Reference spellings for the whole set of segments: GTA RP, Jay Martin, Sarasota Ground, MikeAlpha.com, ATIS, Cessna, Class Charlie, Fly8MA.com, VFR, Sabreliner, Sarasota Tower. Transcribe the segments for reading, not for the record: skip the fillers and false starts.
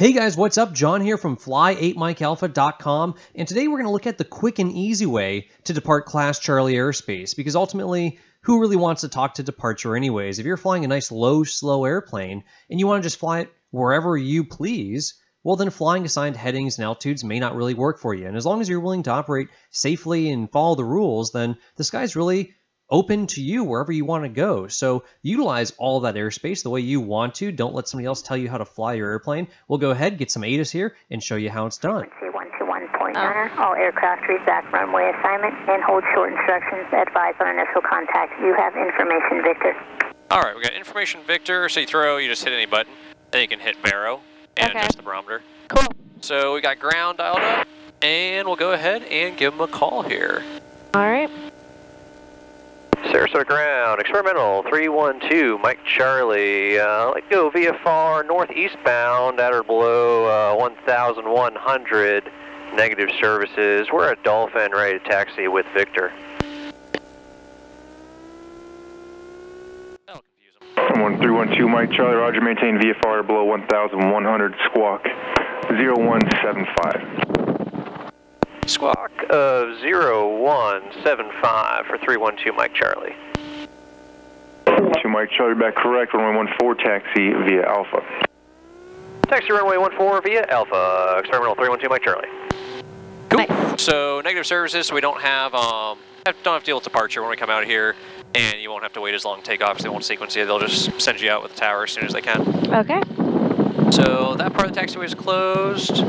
Hey guys, what's up? John here from Fly8MA.com, and today we're going to look at the quick and easy way to depart Class Charlie airspace, because ultimately, who really wants to talk to departure anyways? If you're flying a nice low, slow airplane, and you want to just fly it wherever you please, well then flying assigned headings and altitudes may not really work for you. And as long as you're willing to operate safely and follow the rules, then the sky's really open to you wherever you want to go. So utilize all that airspace the way you want to. Don't let somebody else tell you how to fly your airplane. We'll go ahead, get some ATIS here, and show you how it's done. All aircraft read back runway assignment and hold short instructions. Advise on initial contact. You have information, Victor. All right, we got information, Victor. So you throw, you just hit any button. Then you can hit barrow and adjust the barometer. Cool. So we got ground dialed up, and we'll go ahead and give them a call here. All right. Sarasota Ground, experimental 312, Mike Charlie, let's go VFR northeastbound at or below 1,100, negative services. We're at Dolphin, ready to taxi with Victor. That'll confuse him. 312, Mike Charlie, roger, maintain VFR below 1,100, squawk 0175. Squawk of 0175 for 312 Mike Charlie. 2 Mike Charlie back correct, runway 14 taxi via Alpha. Taxi runway 14 via Alpha, experimental 312 Mike Charlie. Cool. Nice. So negative services, so we don't have to deal with departure when we come out here, and you won't have to wait as long to take off, so they won't sequence you, they'll just send you out with the tower as soon as they can. Okay. So that part of the taxiway is closed.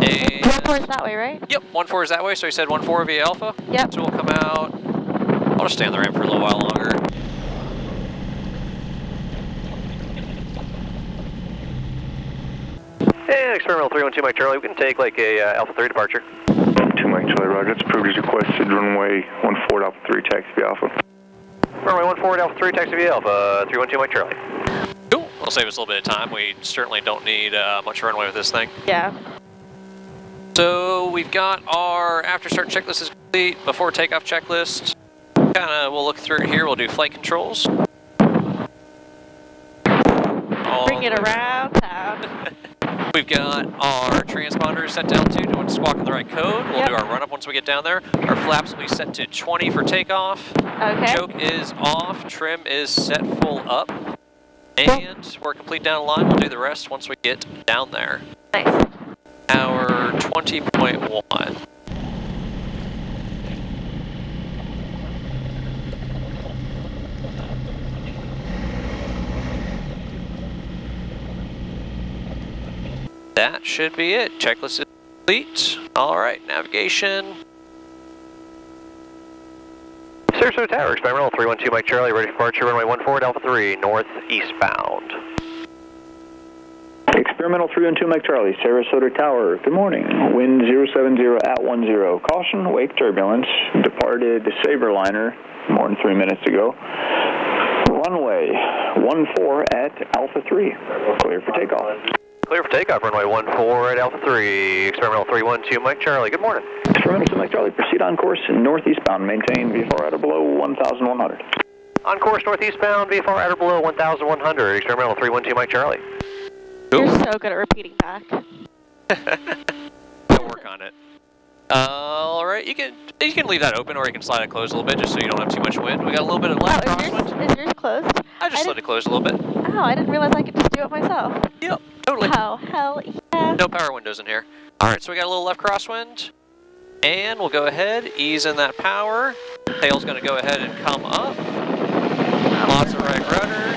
And 14 is that way, right? Yep, 14 is that way, so he said 14 via Alpha. Yep. So we'll come out, I'll just stay on the ramp for a little while longer. And experimental 312 Mike Charlie, we can take like a Alpha 3 departure. 2 Mike Charlie, roger, that's approved as requested, runway 14 Alpha 3, taxi via Alpha. Runway 14 Alpha 3, taxi via Alpha, 312 Mike Charlie. Cool, that'll save us a little bit of time, we certainly don't need much runway with this thing. Yeah. So we've got our after start checklist is complete, before takeoff checklist. We'll look through it here, we'll do flight controls. Bring it around town. We've got our transponders set to altitude, we'll squawk on the right code. We'll do our run up once we get down there. Our flaps will be set to 20 for takeoff. Okay. Choke is off, trim is set full up. And we're complete down the line, we'll do the rest once we get down there. Nice. Hour 20.1. That should be it. Checklist is complete. All right, navigation. Sarasota Tower, experimental 312 Mike Charlie, ready for departure, runway 14 Alpha 3, north eastbound. Experimental 312 Mike Charlie, Sarasota Tower, good morning, wind 070 at 10, caution, wake turbulence, departed Sabreliner more than 3 minutes ago, runway 14 at Alpha 3, clear for takeoff. Clear for takeoff, runway 14 at Alpha 3, experimental 312 Mike Charlie, good morning. Experimental 312 Mike Charlie, proceed on course northeastbound, maintain VFR at or below 1,100. On course northeastbound, VFR at or below 1,100, experimental 312 Mike Charlie. Cool. You're so good at repeating back. I'll work on it. Alright, you can leave that open or you can slide it closed a little bit just so you don't have too much wind. We got a little bit of left crosswind. Is yours closed? I just slid it closed a little bit. Oh, I didn't realize I could just do it myself. Yep, totally. Oh, hell yeah. No power windows in here. Alright, so we got a little left crosswind. And we'll go ahead, ease in that power. Tail's going to go ahead and come up. Lots of right rudder.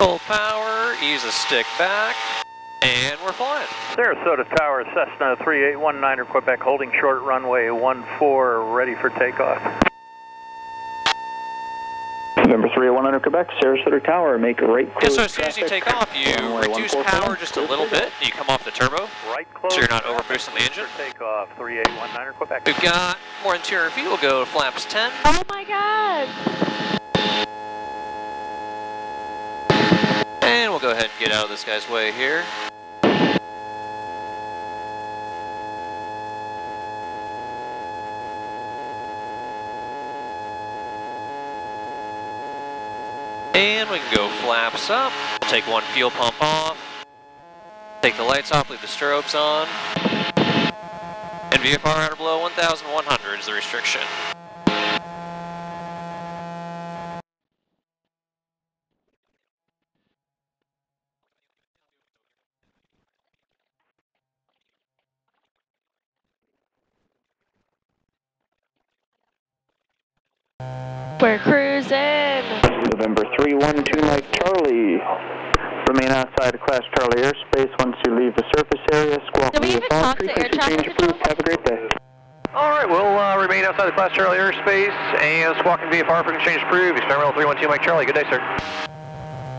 Full power, ease the stick back, and we're flying. Sarasota Tower, Cessna 3819 Quebec, holding short runway 14, ready for takeoff. November 3819 Quebec, Sarasota Tower, make right close. So as soon as you take off, you reduce power just a little bit, you come off the turbo, right close, so you're not over boosting the engine. Takeoff, 3819 Quebec. We've got more than 200 feet, we'll go to flaps 10. Oh my god! And we'll go ahead and get out of this guy's way here. And engine, we can go flaps up, take one fuel pump off, take the lights off, leave the strobes on, and VFR out or below 1,100 is the restriction. We're cruising! November 312 Mike Charlie. Remain outside of Class Charlie airspace once you leave the surface area. Squawk. Did we even talk to air traffic control? Have a great day. Alright, we'll remain outside the Class Charlie airspace and squawking VFR for exchange approved. Expand rail 312 Mike Charlie. Good day, sir.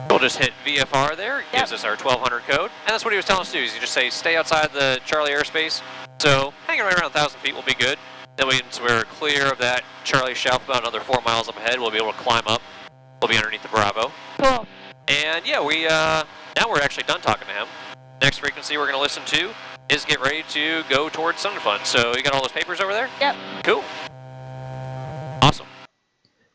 We'll just hit VFR there. It gives us our 1200 code. And that's what he was telling us to do, is you just say stay outside the Charlie airspace. So hanging right around 1,000 feet will be good. Then once we're clear of that Charlie shelf, about another 4 miles up ahead, we'll be able to climb up. We'll be underneath the Bravo. Cool. And yeah, we now we're actually done talking to him. Next frequency we're going to listen to is get ready to go towards Sun Fun. So you got all those papers over there? Yep. Cool. Awesome.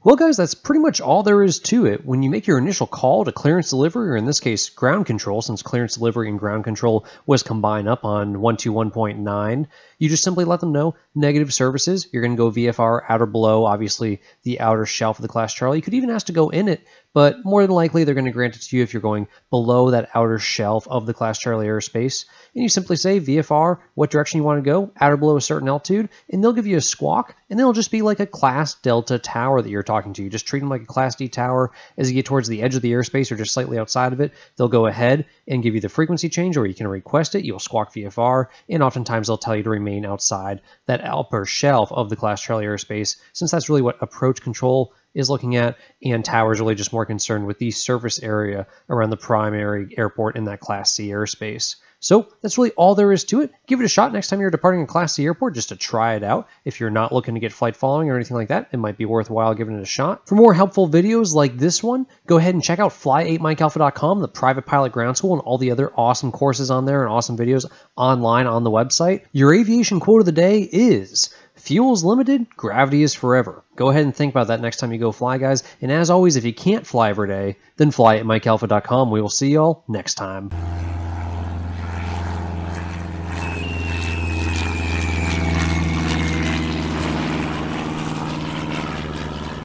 Well, guys, that's pretty much all there is to it. When you make your initial call to clearance delivery, or in this case, ground control, since clearance delivery and ground control was combined up on 121.9, you just simply let them know negative services. You're going to go VFR out or below, obviously, the outer shelf of the Class Charlie. You could even ask to go in it, but more than likely, they're going to grant it to you if you're going below that outer shelf of the Class Charlie airspace. And you simply say VFR, what direction you want to go, out or below a certain altitude, and they'll give you a squawk, and it'll just be like a Class Delta tower that you're talking to. You just treat them like a Class D tower. As you get towards the edge of the airspace or just slightly outside of it, they'll go ahead and give you the frequency change, or you can request it. You'll squawk VFR, and oftentimes they'll tell you to remain outside that upper shelf of the Class Charlie airspace, since that's really what approach control is looking at, and towers really just more concerned with the surface area around the primary airport in that Class C airspace. So that's really all there is to it. Give it a shot next time you're departing a Class C airport just to try it out. If you're not looking to get flight following or anything like that, it might be worthwhile giving it a shot. For more helpful videos like this one, go ahead and check out Fly8MA.com, the private pilot ground school, and all the other awesome courses on there and awesome videos online on the website. Your aviation quote of the day is, "Fuel's limited, gravity is forever." Go ahead and think about that next time you go fly, guys. And as always, if you can't fly every day, then fly at MikeAlpha.com. We will see y'all next time.